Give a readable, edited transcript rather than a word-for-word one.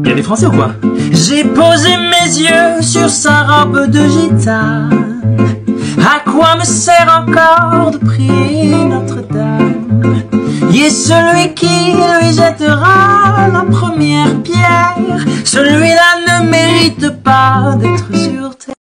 Il y a des Français ou quoi? J'ai posé mes yeux sur sa robe de guitare. À quoi me sert encore de prier Notre-Dame? Il est celui qui lui jettera la première pierre. Celui-là ne mérite pas d'être sur terre.